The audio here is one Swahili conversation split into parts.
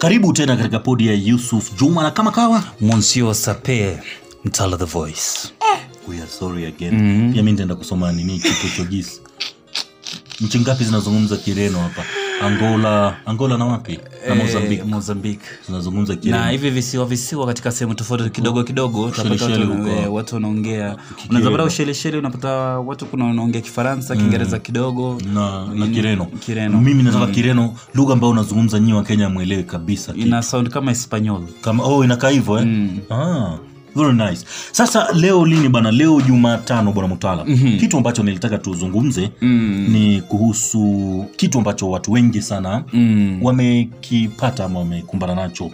Karibu tena katika podi ya Yusuf Juma, na kama kawa Monsieur Sape, Mtala the voice. We are sorry again. Pia mimi nitaenda kusoma nini Kiportuguese. Nchi ngapi zinazungumza Kireno hapa? Angola na wapi? Na Mozambique. Tunazungumza Kireno. Na hivi visiwa katika sehemu tofauti kidogo utapata watu wanaongea. Unazapata usheleshele, unapata watu kuna wanaongea Kifaransa, Kiingereza kidogo na Kireno. Mimi nataka Kireno, lugha ambayo unazungumza nyinyi wa Kenya muelewe kabisa. Ina sound kama Espanyol. Kama inakaa hivyo Very nice. Sasa leo lini bana? Leo Jumatano bwana Mtala. Kitu ambacho nilitaka tuzungumze ni kuhusu kitu ambacho watu wengi sana wamekipata ama wamekumbana nacho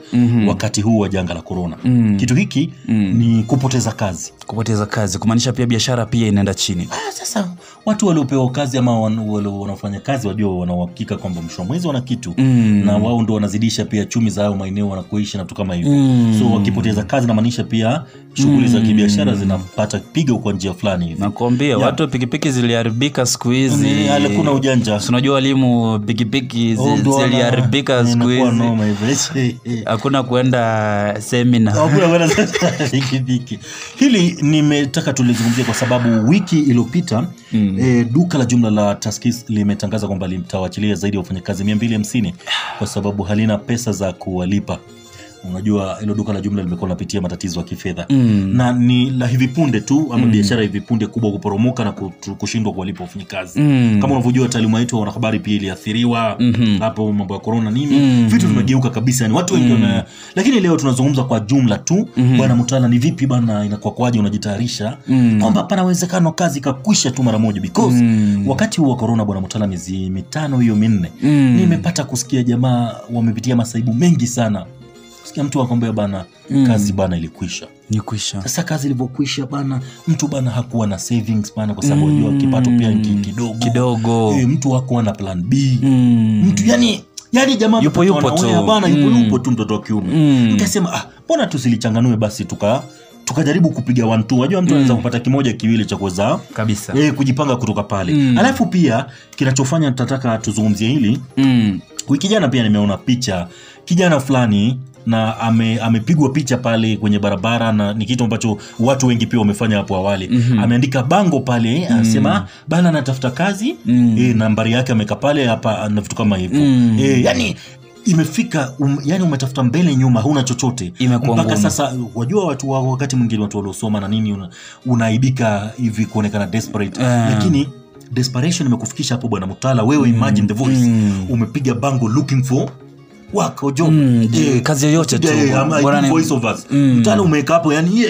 wakati huu wa janga la corona. Kitu hiki ni kupoteza kazi. Kupoteza kazi kumaanisha pia biashara pia inaenda chini. Sasa watu waliopewa kazi ama wale wanaofanya kazi wajua wanauhakika kwamba mwisho wa mwezi wana kitu na wao ndio wanazidisha pia chumi zao maeneo wanakoishi na vitu kama hivyo. So wakipoteza kazi na maanisha pia shughuli za kibiashara zinapata pigo kwa njia fulani hivi. Nakwambia watu pikipiki ziliharibika siku hizi. Hakuna ujanja. Unajua walimu pikipiki ziliharibika siku hizi. Hakuna kuenda seminar. Hakuna kuenda pikipiki. Hili nimetaka tulizungumzie kwa sababu wiki iliyopita duka la jumla la Tuskys limetangaza kwamba limtawachilia zaidi ya wafanyakazi 250 kwa sababu halina pesa za kuwalipa. Unajua hilo duka la jumla limekuwa linapitia matatizo ya kifedha na ni la hivi punde tu ama biashara hivi punde kubwa kuporomoka na kushindwa kuwalipa wafanyakazi. Kama unavyojua taaluma yetu ya wanahabari pia iliathiriwa hapo mambo ya corona nini vitu vimegeuka kabisa, ni watu wengi lakini leo tunazungumza kwa jumla tu bwana Mtala, ni vipi bwana, inakuwa kwaje unajitayarisha kwamba pana uwezekano kazi kakwisha tu mara moja because wakati huo wa corona bwana Mtala miezi 5 hiyo 4 nimepata kusikia jamaa wamepitia masaibu mengi sana. Sikia mtu akwambia bana kazi bana ilikwisha. Sasa kazi ilipokwisha bana mtu bana hakuwa na savings bana kwa sababu unajua kipato pia kidogo. Mtu hakuwa na plan B. Mtu yani jamaa yupo tu bana yupo tu mtoto wa kiume. Nikasema mbona tusilichanganue basi tukajaribu kupiga 1-2. Unajua mtu anaweza kupata kimoja kiwili cha kuweza kabisa. Kujipanga kutoka pale. Alafu pia kinachofanya tutataka tuzungumzie hili. Wiki jana pia nimeona picha kijana fulani na amepigwa picha pale kwenye barabara, na ni kitu ambacho watu wengi pia wamefanya hapo awali. Ameandika bango pale anasema bana natafuta kazi, nambari yake ameka pale hapa na vitu kama hivyo. Yani imefika yani umetafuta mbele nyuma huna chochote mpaka sasa. Wajua watu wakati mwingine watu waliosoma na nini unaibika hivi kuonekana desperate, lakini desperation imekufikisha hapo bwana Mtala. Wewe imagine the voice umepiga bango looking for wako job kazi yoyote tu bora ni voice over Mtala umeweka hapo yani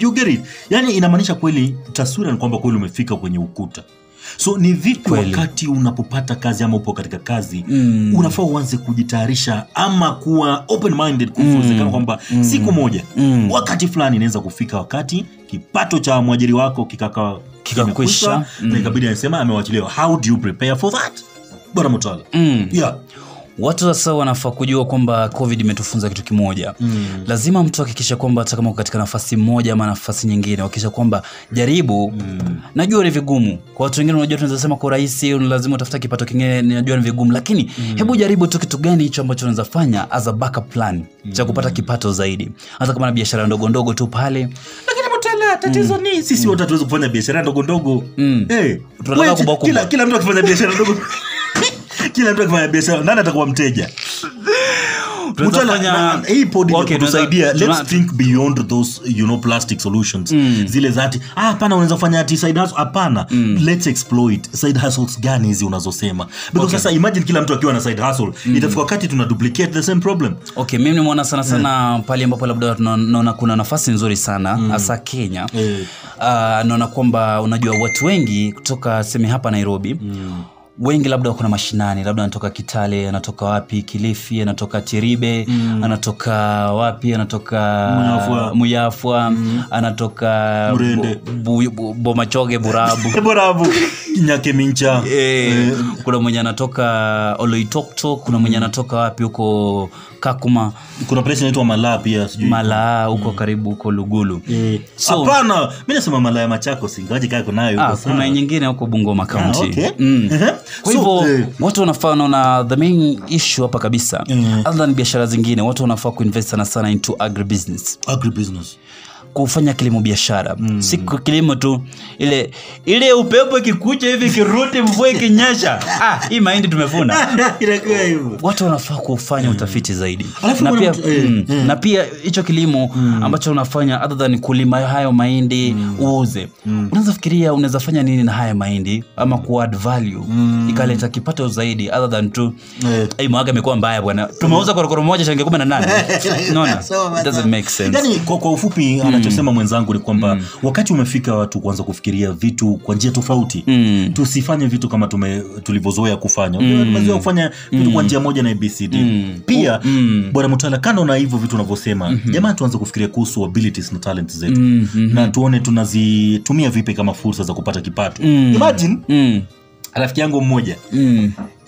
you get it, yani inamaanisha kweli taswira ni kwamba kweli umefika kwenye ukuta. So ni vipi wakati unapopata kazi ama upo katika kazi unafaa uanze kujitayarisha ama kuwa open minded kufuze kama kwamba siku moja wakati fulani inaweza kufika wakati kipato cha mwajiri wako kikakwisha na ikabidi anasema amewachiliwa. How do you prepare for that bora Mtala? Watu sasa wanafaa kujua kwamba COVID imetufunza kitu kimoja. Lazima mtu hakikisha kwamba hata kama uko katika nafasi moja ama nafasi nyingine, hakikisha kwamba jaribu. Najua ni vigumu. Kwa watu wengine unajua tunaweza sema kwa rahisi, lazima utafuta kipato kingine, najua ni vigumu, lakini hebu jaribu tu kitu gani hicho ambacho unaweza fanya as a backup plan cha kupata kipato zaidi. Hata kama na biashara ndogo tu pale. Tatizo ni sisi wote tuweze kufanya biashara ndogo. Tunataka kubakua. Kila mtu akifanya biashara ndogo. Kila mtu akifanya biashara nani atakuwa mteja? Tunafanya hii podi kutusaidia. Let's think beyond those plastic solutions. Zile zati hapana unaweza kufanya ati side hustle hapana. Let's exploit side hustles gani hizi unazosema because sasa imagine kila mtu akiwa na side hustle itafika wakati tuna duplicate the same problem. Mimi nimeona sana pale ambapo labda tunaona kuna nafasi nzuri sana hasa Kenya. Naona kwamba unajua watu wengi kutoka sema hapa Nairobi wengi labda wako na mashinani, labda anatoka Kitale, anatoka wapi, Kilifi, anatoka Cheribe, anatoka wapi, anatoka Muyafwa, anatoka Bomachoge, Burabu. Nyake mincha. Kuna mwenye anatoka Oloitoktok, kuna mwenye anatoka wapi huko Kakuma. Kuna place inaitwa Malaa pia sijui. Malaa huko karibu huko Lugulu. So hapana, mimi nasema Malaa ya Machakos ingawaje kaka nayo huko sana. Kuna nyingine huko Bungoma County. Okay. Kwa hivyo watu wanafaa na the main issue hapa kabisa. Other than biashara zingine, watu wanafaa kuinvest sana into agribusiness. Agribusiness. Kufanya kilimo biashara. Si kilimo tu ile upepo ikikuja hivi kiruti mvua ikinyesha. Hii mahindi tumevuna. Inakuwa hivyo. Watu wanafaa kufanya utafiti zaidi. Na pia hicho kilimo ambacho unafanya other than kulima hayo mahindi uuze. Unaweza fikiria unaweza fanya nini na haya mahindi ama ku add value ikaleta kipato zaidi other than tu mwaga imekuwa mbaya bwana. Tumeuza korokoro moja shilingi 18. Unaona? It doesn't make sense. Yaani kwa ufupi anachosema mwenzangu ni kwamba wakati umefika watu kuanza kufikiria vitu kwa njia tofauti. Tusifanye vitu kama tulivyozoea kufanya. Tumezoea kufanya vitu kwa njia moja na ABCD. Pia bwana Mtala, kando na hivyo vitu unavyosema, jamaa tuanze kufikiria kuhusu abilities na talents zetu. Na tuone tunazitumia vipi kama fursa za kupata kipato. Imagine rafiki yangu mmoja.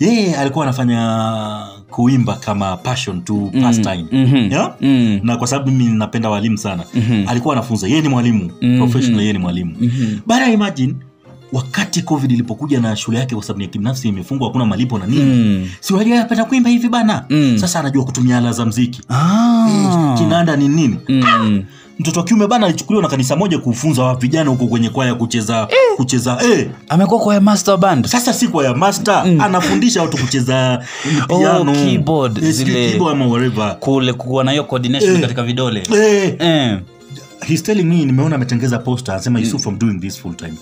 Yeye alikuwa anafanya kuimba kama passion to pastime. Yeah? Na kwa sababu mimi ninapenda walimu sana. Alikuwa anafunza, yeye ni mwalimu, professional yeye ni mwalimu. Bara imagine wakati COVID ilipokuja na shule yake kwa sababu ya kibinafsi imefungwa, hakuna malipo na nini. Si unajua anapenda kuimba hivi bana. Sasa anajua kutumia ala za muziki. Kinanda ni nini? Mtoto kiume bana alichukuliwa na kanisa moja kufunza vijana huko kwenye kwaya kucheza. Amekuwa kwa master band. Sasa si kwa master, anafundisha watu kucheza piano, keyboard, keyboard ama whatever. Kule kuwa na hiyo coordination katika vidole. He's telling me, nimeona ametengeza poster anasema Yusuf from doing this full time.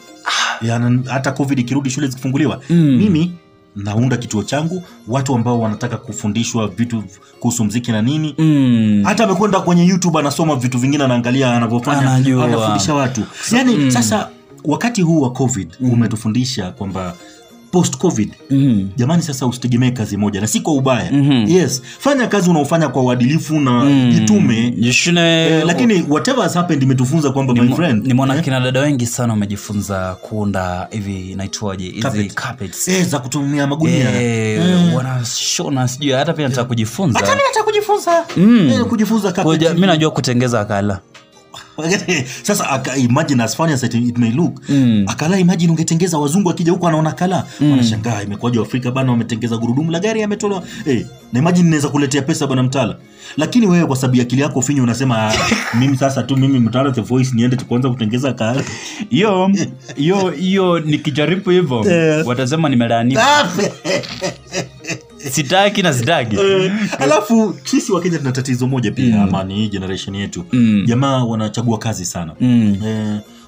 Yaani hata COVID ikirudi shule zikifunguliwa, mimi naunda kituo changu watu ambao wanataka kufundishwa vitu kuhusu muziki na nini. Hata amekwenda kwenye YouTube anasoma vitu vingine, anaangalia anavyofanya, anafundisha watu. Yaani sasa wakati huu wa COVID umetufundisha kwamba post COVID jamani, sasa usitegemee kazi moja, na si kwa ubaya. Yes, fanya kazi unaofanya kwa uadilifu na jitume. Lakini whatever has happened imetufunza kwamba my friend, nimeona kina dada wengi sana wamejifunza kuunda hivi inaitwaje hizi carpets za kutumia magunia. Wanashona sijui hata pia nataka kujifunza. Kujifunza carpet. Mimi najua kutengeza akala. Sasa imagine as funny as it may look, akala imagine ungetengeza wazungu akija huko anaona akala, wanashangaa imekuja Afrika bana wametengeza gurudumu la gari yametolewa. Na imagine inaweza kuletea pesa bana Mtala. Lakini wewe kwa sababu akili yako finyo unasema mimi sasa tu mimi Mtala the voice niende tuanze kutengeza akala. Yo nikijaribu hivyo watasema nimelaaniwa. Sitaki na sidagi. Alafu sisi Wakenya tuna tatizo moja pia amani generation yetu. Jamaa wanachagua kazi sana.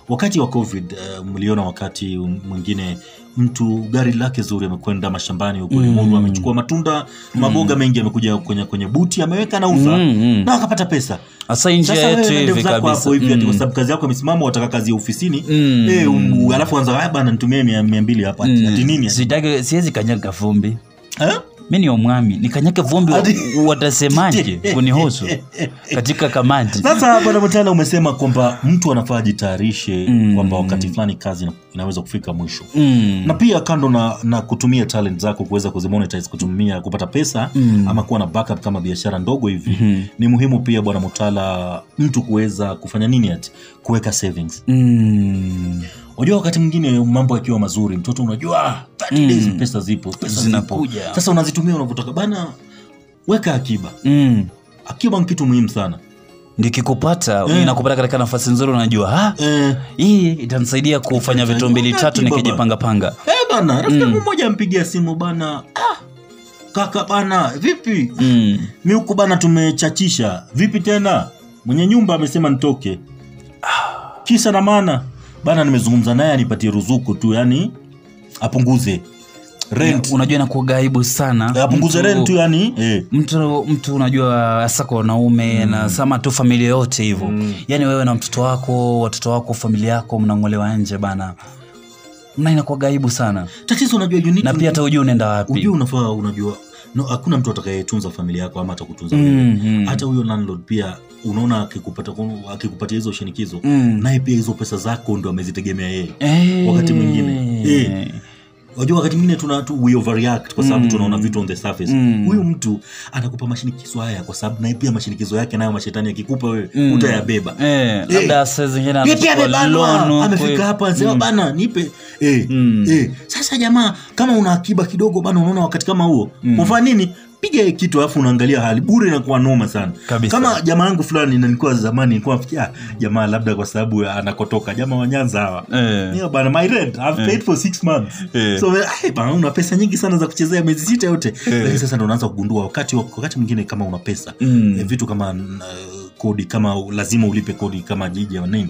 Wakati wa COVID mliona wakati mwingine mtu gari lake zuri amekwenda mashambani huko Limuru, amechukua matunda, maboga mengi amekuja kwenye buti ameweka na uza na akapata pesa. Asa nje yetu hivi kabisa. Kwa sababu kazi yako imesimama wataka kazi ya ofisini. Alafu anza haya bana nitumie 200 hapa. Ati nini? Sidagi siwezi kanyaga vumbi. Mimi ni omwami nikanyake vumbi watasemaje kunihusu katika kamati. Sasa bwana Mtala umesema kwamba mtu anafaa jitayarishe kwamba wakati fulani kazi inaweza kufika mwisho. Na pia kando na kutumia talent zako kuweza kuzimonetize kutumia kupata pesa ama kuwa na backup kama biashara ndogo hivi, ni muhimu pia bwana Mtala mtu kuweza kufanya nini ati kuweka savings. Unajua wakati mwingine mambo yakiwa mazuri mtoto unajua 30 days pesa zipo, pesa zinakuja. Sasa unazitumia unavotaka bana, weka akiba. Akiba ni kitu muhimu sana. Nikikupata inakupata katika nafasi nzuri unajua hii itanisaidia kufanya vitu mbili tatu nikijipanga panga. Bana rafiki mmoja ampigia simu bana, kaka bana vipi? Mimi huko bana tumechachisha. Vipi tena? Mwenye nyumba amesema nitoke. Kisa na maana bana nimezungumza naye anipatie ruzuku tu, yani apunguze rent. Unajua inakuwa gaibu sana. Apunguze rent tu yani. Mtu unajua hasa kwa wanaume na sama tu familia yote hivyo. Yani wewe na mtoto wako, watoto wako, familia yako mnangolewa nje bana. Mna inakuwa gaibu sana. Tatizo unajua unit. Na pia hata unajua unaenda wapi. Unajua unafaa unajua. No, hakuna mtu atakayetunza familia yako ama atakutunza wewe. Hata huyo landlord pia unaona akikupatia hizo shinikizo, naye pia hizo pesa zako ndio amezitegemea yeye. Wakati mwingine Wajua wakati mwingine we overreact kwa sababu tunaona vitu on the surface. Huyu mtu anakupa mashinikizo haya kwa sababu na pia mashinikizo yake nayo mashetani yakikupa wewe utayabeba. Labda saa zingine amefika hapa anasema bana nipe. Sasa jamaa kama una akiba kidogo bana unaona wakati kama huo unafanya nini? Piga kitu alafu unaangalia hali bure inakuwa noma sana. Kabisa. Kama jamaa yangu fulani na nilikuwa zamani nilikuwa nafikia jamaa labda kwa sababu anakotoka jamaa wa Nyanza hawa. Ni bana my rent I've paid for 6 months. So bana una pesa nyingi sana za kuchezea miezi 6 yote. Lakini sasa ndio unaanza kugundua wakati mwingine kama una pesa vitu kama kodi kama lazima ulipe kodi kama jiji ya nini.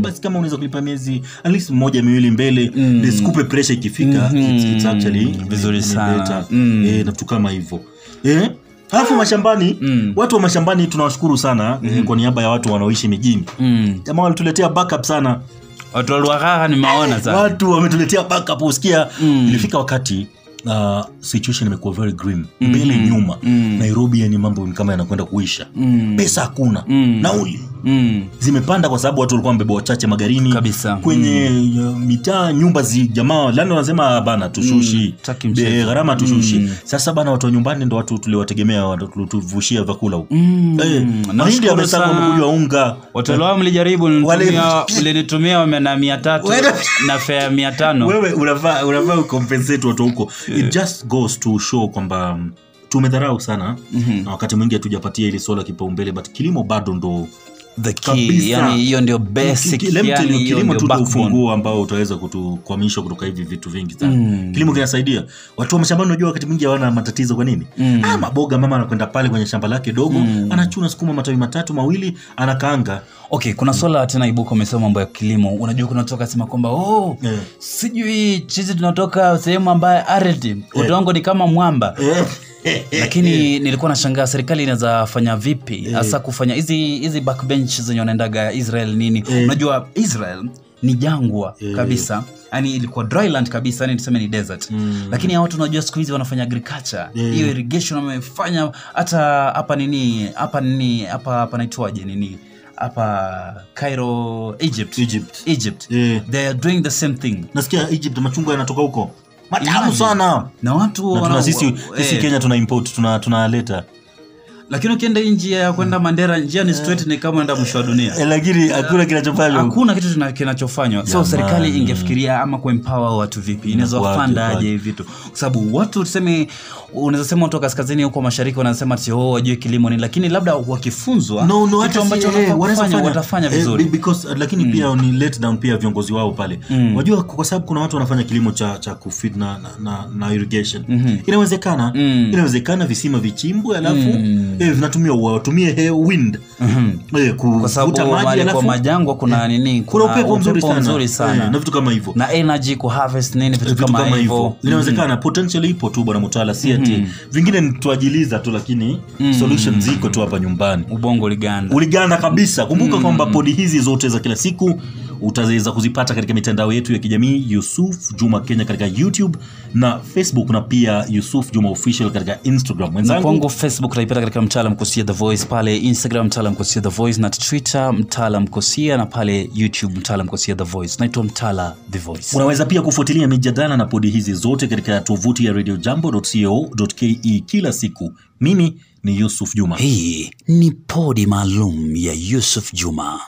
Basi kama unaweza kulipa miezi at least moja miwili mbele nisikupe pressure ikifika it's actually vizuri sana. Na vitu kama hivyo. Halafu mashambani watu wa mashambani tunawashukuru sana kwa niaba ya watu wanaoishi mijini. Jamaa walituletea backup sana. Watu walwagara nimeona sana. Watu wametuletea backup usikia ilifika wakati situation imekuwa very grim. Mbele nyuma Nairobi yani mambo kama yanakwenda kuisha. Pesa hakuna. Nauli zimepanda kwa sababu watu walikuwa mbeba wachache magarini. Kabisa. Kwenye mitaa nyumba jamaa lani wanasema bana tushushi gharama tushushi. Sasa bana watu wa nyumbani ndio watu tuliowategemea watuvushia vyakula huko. Na ndio wamesaka wamekuja unga. Watalawa mlijaribu nitumia ile nitumia na 300 na fare 500. Wewe unafaa ukompensate watu huko. It just goes to show kwamba tumedharau sana na wakati mwingi hatujapatia ile swala kipaumbele but kilimo bado ndo the key, yani hiyo ndio basic yani kilimo tutafungua ambao utaweza kutukwamisha kutoka hivi vitu vingi sana. Kilimo kinasaidia. Watu wa mashambani unajua wakati mwingi hawana matatizo kwa nini? Maboga mama anakwenda pale kwenye shamba lake dogo, anachuna sukuma matawi 3-2 anakaanga. Okay, kuna swala tena ibuko umesema mambo ya kilimo. Unajua kuna toka sema kwamba sijui chizi tunatoka sehemu ambayo ardhi udongo ni kama mwamba. Lakini nilikuwa nashangaa serikali inaanza fanya vipi hasa kufanya hizi backbench zenye wanaendaga Israel nini. Unajua Israel ni jangwa kabisa. Yaani ilikuwa dryland kabisa, yaani tuseme ni desert. Lakini hao watu unajua siku hizi wanafanya agriculture. Hiyo irrigation wamefanya hata hapa naitwaje nini? Hapa Cairo, Egypt. They are doing the same thing. Nasikia Egypt machungwa yanatoka huko. Matamu sana. Na watu wana sisi Kenya tuna import tunaleta. Lakini ukienda njia ya kwenda Mandera njia ni straight ni kama enda mwisho wa dunia. Lakini hakuna kinachofanywa. Hakuna kitu kinachofanywa. So serikali ingefikiria ama kuempower watu vipi? Inaweza funda aje vitu? Kwa sababu watu tuseme unaweza sema watu kaskazini huko mashariki wanasema ati wajue kilimo ni lakini labda wakifunzwa kitu ambacho watafanya vizuri. Because lakini pia ni let down pia viongozi wao pale. Wajua kwa sababu kuna watu wanafanya kilimo cha kufeed na irrigation. Inawezekana. Inawezekana visima vichimbwe alafu vinatumia watumie wind kuvuta maji alafu kwa majangwa kuna nini kuna upepo mzuri sana na vitu kama hivyo na energy ku harvest nini vitu kama hivyo. Inawezekana potentially ipo tu bwana Mtala si ati vingine tuajiliza tu lakini solutions ziko tu hapa nyumbani. Ubongo uliganda kabisa. Kumbuka kwamba podi hizi zote za kila siku utaweza kuzipata katika mitandao yetu ya kijamii Yusuf Juma Kenya katika YouTube na Facebook na pia Yusuf Juma Official katika Instagram. Wenzangu Facebook naipata katika Mtala Mkosia the Voice, pale Instagram Mtala Mkosia the Voice na Twitter Mtala Mkosia na pale YouTube Mtala Mkosia the Voice. Naitwa Mtala the Voice. Unaweza pia kufuatilia mijadala na podi hizi zote katika tovuti ya radiojambo.co.ke kila siku. Mimi ni Yusuf Juma. Hii ni podi maalum ya Yusuf Juma.